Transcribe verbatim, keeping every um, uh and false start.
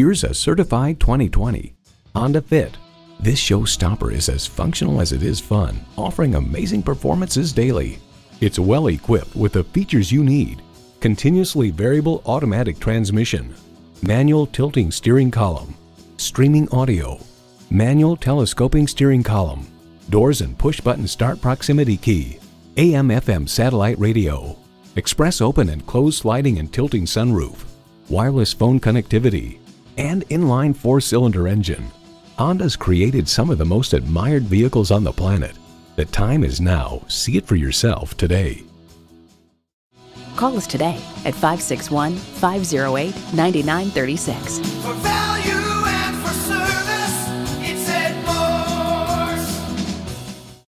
Here's a certified twenty twenty Honda Fit. This showstopper is as functional as it is fun, offering amazing performances daily. It's well equipped with the features you need: continuously variable automatic transmission, manual tilting steering column, streaming audio, manual telescoping steering column, doors and push-button start proximity key, A M F M satellite radio, express open and closed sliding and tilting sunroof, wireless phone connectivity, and inline four-cylinder engine. Honda's created some of the most admired vehicles on the planet. The time is now. See it for yourself today. Call us today at five six one, five oh eight, nine nine three six.